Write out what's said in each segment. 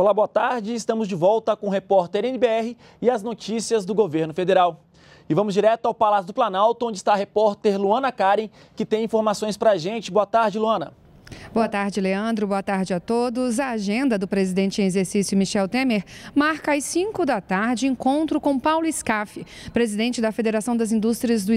Olá, boa tarde. Estamos de volta com o repórter NBR e as notícias do governo federal. E vamos direto ao Palácio do Planalto, onde está a repórter Luana Karen, que tem informações para a gente. Boa tarde, Luana. Boa tarde, Leandro. Boa tarde a todos. A agenda do presidente em exercício Michel Temer marca às 17h encontro com Paulo Skaf, presidente da Federação das Indústrias do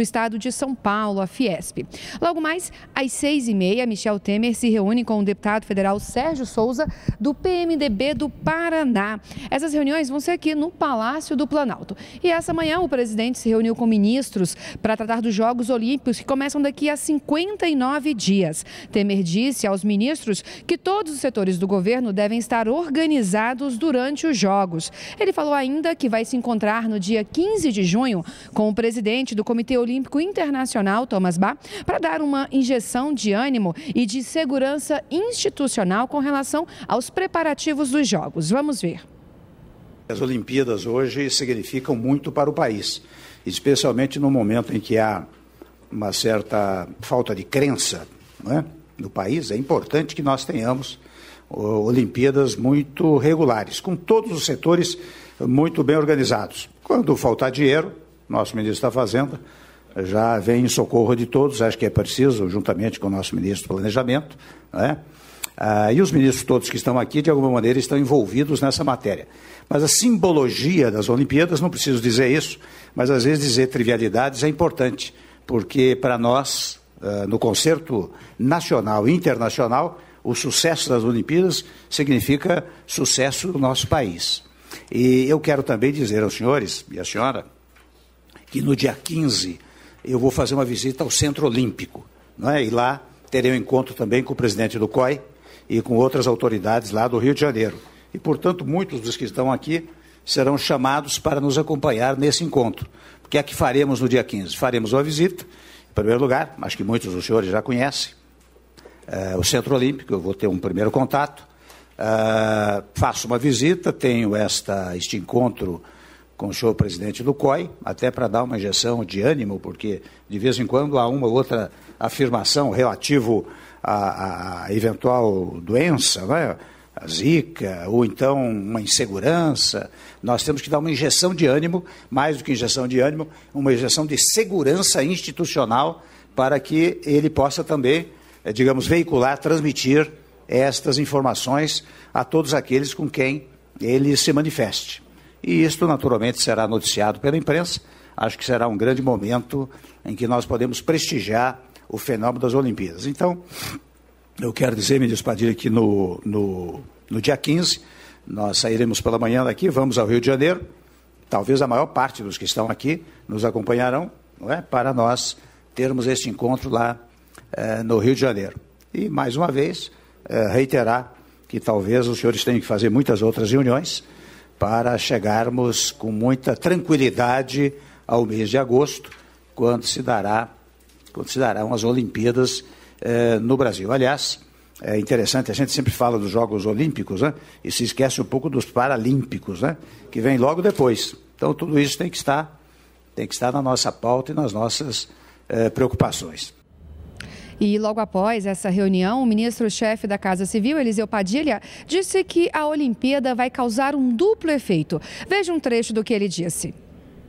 Estado de São Paulo, a Fiesp. Logo mais, às 18h30, Michel Temer se reúne com o deputado federal Sérgio Souza, do PMDB do Paraná. Essas reuniões vão ser aqui no Palácio do Planalto. E essa manhã o presidente se reuniu com ministros para tratar dos Jogos Olímpicos, que começam daqui a 59 dias. Temer disse aos ministros que todos os setores do governo devem estar organizados durante os Jogos. Ele falou ainda que vai se encontrar no dia 15 de junho com o presidente do Comitê Olímpico Internacional, Thomas Bach, para dar uma injeção de ânimo e de segurança institucional com relação aos preparativos dos Jogos. Vamos ver. As Olimpíadas hoje significam muito para o país, especialmente no momento em que há uma certa falta de crença, não é? No país, é importante que nós tenhamos Olimpíadas muito regulares, com todos os setores muito bem organizados. Quando faltar dinheiro, nosso ministro da Fazenda já vem em socorro de todos, acho que é preciso, juntamente com o nosso ministro do Planejamento, né? E os ministros todos que estão aqui, de alguma maneira, estão envolvidos nessa matéria. Mas a simbologia das Olimpíadas, não preciso dizer isso, mas às vezes dizer trivialidades é importante, porque para nós, no concerto nacional e internacional, o sucesso das Olimpíadas significa sucesso do nosso país. E eu quero também dizer aos senhores e à senhora que no dia 15 eu vou fazer uma visita ao Centro Olímpico, não é? E lá terei um encontro também com o presidente do COI e com outras autoridades lá do Rio de Janeiro. E, portanto, muitos dos que estão aqui serão chamados para nos acompanhar nesse encontro. O que é que faremos no dia 15? Faremos uma visita. Em primeiro lugar, acho que muitos dos senhores já conhecem, o Centro Olímpico, eu vou ter um primeiro contato, faço uma visita, tenho este encontro com o senhor presidente do COI, até para dar uma injeção de ânimo, porque de vez em quando há uma ou outra afirmação relativo à eventual doença, não é? A Zika, ou então uma insegurança. Nós temos que dar uma injeção de ânimo, mais do que injeção de ânimo, uma injeção de segurança institucional para que ele possa também, digamos, veicular, transmitir estas informações a todos aqueles com quem ele se manifeste. E isto, naturalmente, será noticiado pela imprensa. Acho que será um grande momento em que nós podemos prestigiar o fenômeno das Olimpíadas. Então, eu quero dizer, ministro Padilha, que no dia 15 nós sairemos pela manhã daqui, vamos ao Rio de Janeiro. Talvez a maior parte dos que estão aqui nos acompanharão, não é? Para nós termos este encontro lá no Rio de Janeiro. E, mais uma vez, reiterar que talvez os senhores tenham que fazer muitas outras reuniões para chegarmos com muita tranquilidade ao mês de agosto, quando se darão as Olimpíadas no Brasil. Aliás, é interessante, a gente sempre fala dos Jogos Olímpicos, né? E se esquece um pouco dos Paralímpicos, né? Que vem logo depois. Então, tudo isso tem que estar na nossa pauta e nas nossas preocupações. E logo após essa reunião, o ministro-chefe da Casa Civil, Eliseu Padilha, disse que a Olimpíada vai causar um duplo efeito. Veja um trecho do que ele disse.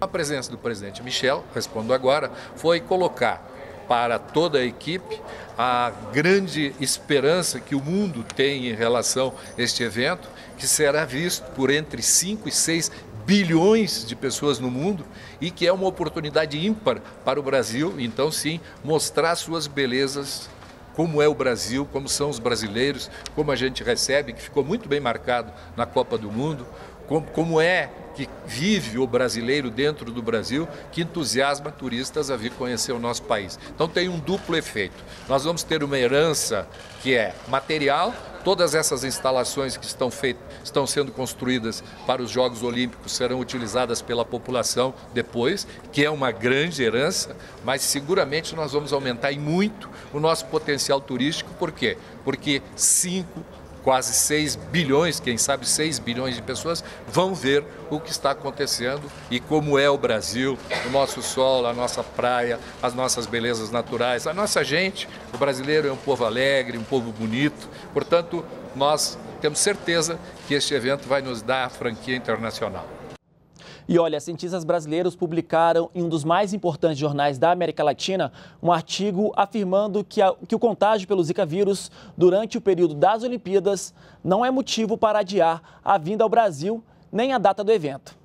A presença do presidente Michel, respondo agora, foi colocar para toda a equipe a grande esperança que o mundo tem em relação a este evento, que será visto por entre 5 e 6 bilhões de pessoas no mundo e que é uma oportunidade ímpar para o Brasil, então sim, mostrar suas belezas, como é o Brasil, como são os brasileiros, como a gente recebe, que ficou muito bem marcado na Copa do Mundo, como é que vive o brasileiro dentro do Brasil, que entusiasma turistas a vir conhecer o nosso país. Então tem um duplo efeito. Nós vamos ter uma herança que é material, todas essas instalações que estão sendo construídas para os Jogos Olímpicos serão utilizadas pela população depois, que é uma grande herança, mas seguramente nós vamos aumentar em muito o nosso potencial turístico. Por quê? Porque quase 6 bilhões, quem sabe 6 bilhões de pessoas, vão ver o que está acontecendo e como é o Brasil, o nosso sol, a nossa praia, as nossas belezas naturais, a nossa gente. O brasileiro é um povo alegre, um povo bonito. Portanto, nós temos certeza que este evento vai nos dar a franquia internacional. E olha, cientistas brasileiros publicaram em um dos mais importantes jornais da América Latina um artigo afirmando que o contágio pelo Zika vírus durante o período das Olimpíadas não é motivo para adiar a vinda ao Brasil nem a data do evento.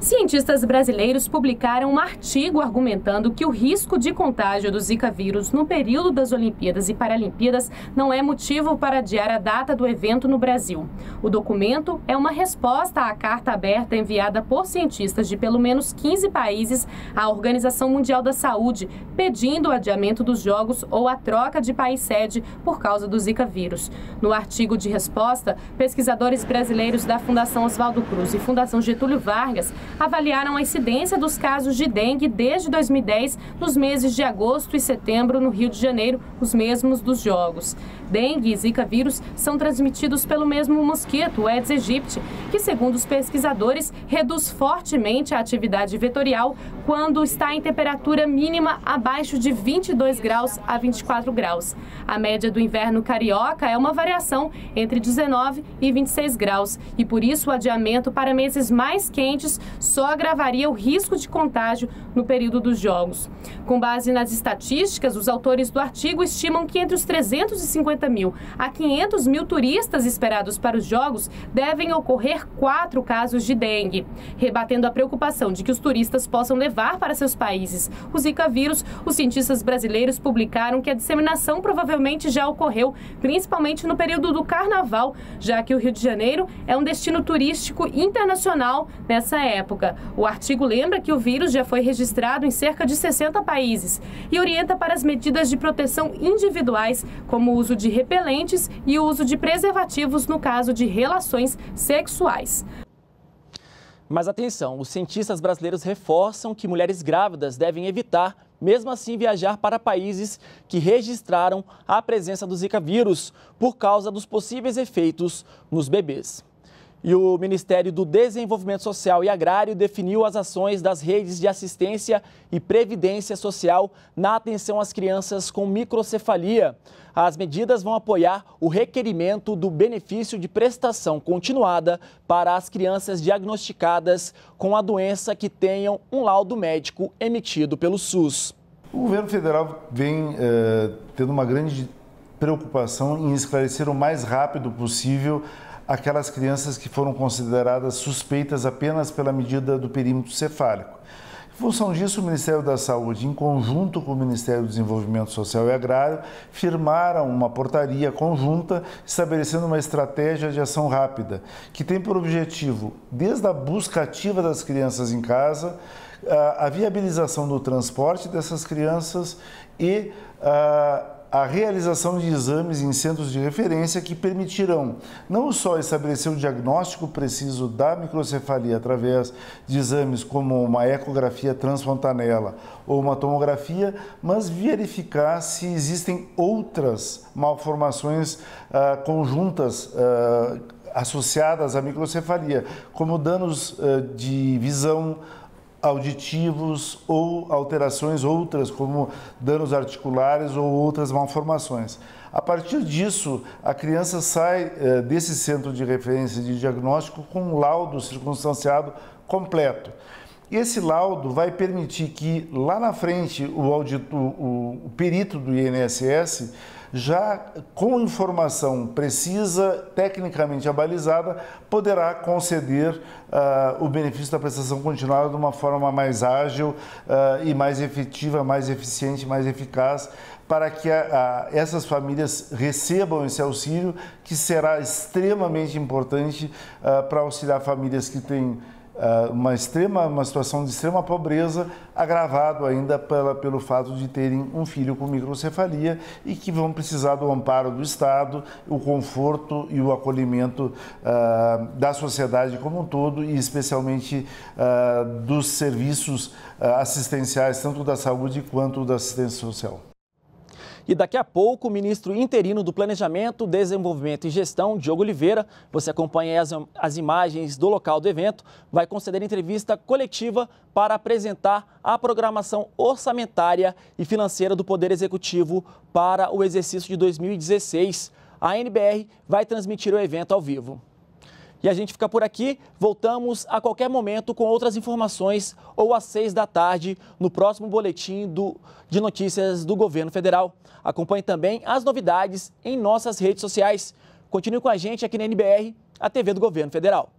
Cientistas brasileiros publicaram um artigo argumentando que o risco de contágio do Zika vírus no período das Olimpíadas e Paralimpíadas não é motivo para adiar a data do evento no Brasil. O documento é uma resposta à carta aberta enviada por cientistas de pelo menos 15 países à Organização Mundial da Saúde, pedindo o adiamento dos Jogos ou a troca de país-sede por causa do Zika vírus. No artigo de resposta, pesquisadores brasileiros da Fundação Oswaldo Cruz e Fundação Getúlio Vargas avaliaram a incidência dos casos de dengue desde 2010 nos meses de agosto e setembro no Rio de Janeiro, os mesmos dos Jogos. Dengue e Zika vírus são transmitidos pelo mesmo mosquito, o Aedes aegypti, que, segundo os pesquisadores, reduz fortemente a atividade vetorial quando está em temperatura mínima abaixo de 22 graus a 24 graus. A média do inverno carioca é uma variação entre 19 e 26 graus e, por isso, o adiamento para meses mais quentes só agravaria o risco de contágio no período dos Jogos. Com base nas estatísticas, os autores do artigo estimam que entre os 350 mil a 500 mil turistas esperados para os Jogos devem ocorrer 4 casos de dengue. Rebatendo a preocupação de que os turistas possam levar para seus países o Zika vírus, os cientistas brasileiros publicaram que a disseminação provavelmente já ocorreu, principalmente no período do Carnaval, já que o Rio de Janeiro é um destino turístico internacional nessa época. O artigo lembra que o vírus já foi registrado em cerca de 60 países e orienta para as medidas de proteção individuais, como o uso de repelentes e o uso de preservativos no caso de relações sexuais. Mas atenção, os cientistas brasileiros reforçam que mulheres grávidas devem evitar, mesmo assim, viajar para países que registraram a presença do Zika vírus por causa dos possíveis efeitos nos bebês. E o Ministério do Desenvolvimento Social e Agrário definiu as ações das redes de assistência e previdência social na atenção às crianças com microcefalia. As medidas vão apoiar o requerimento do benefício de prestação continuada para as crianças diagnosticadas com a doença que tenham um laudo médico emitido pelo SUS. O governo federal vem tendo uma grande preocupação em esclarecer o mais rápido possível aquelas crianças que foram consideradas suspeitas apenas pela medida do perímetro cefálico. Em função disso, o Ministério da Saúde, em conjunto com o Ministério do Desenvolvimento Social e Agrário, firmaram uma portaria conjunta estabelecendo uma estratégia de ação rápida, que tem por objetivo, desde a busca ativa das crianças em casa, a viabilização do transporte dessas crianças e a realização de exames em centros de referência que permitirão não só estabelecer o diagnóstico preciso da microcefalia através de exames como uma ecografia transfontanela ou uma tomografia, mas verificar se existem outras malformações conjuntas associadas à microcefalia, como danos de visão, auditivos ou alterações outras, como danos articulares ou outras malformações. A partir disso, a criança sai desse centro de referência de diagnóstico com um laudo circunstanciado completo. Esse laudo vai permitir que, lá na frente, o perito do INSS, já com informação precisa, tecnicamente abalizada, poderá conceder o benefício da prestação continuada de uma forma mais ágil e mais efetiva, mais eficiente, mais eficaz, para que essas famílias recebam esse auxílio, que será extremamente importante para auxiliar famílias que têm uma situação de extrema pobreza, agravado ainda pelo fato de terem um filho com microcefalia e que vão precisar do amparo do Estado, o conforto e o acolhimento da sociedade como um todo e especialmente dos serviços assistenciais, tanto da saúde quanto da assistência social. E daqui a pouco, o ministro interino do Planejamento, Desenvolvimento e Gestão, Diogo Oliveira, você acompanha as imagens do local do evento, vai conceder entrevista coletiva para apresentar a programação orçamentária e financeira do Poder Executivo para o exercício de 2016. a NBR vai transmitir o evento ao vivo. E a gente fica por aqui, voltamos a qualquer momento com outras informações ou às 6 da tarde no próximo boletim de notícias do governo federal. Acompanhe também as novidades em nossas redes sociais. Continue com a gente aqui na NBR, a TV do Governo Federal.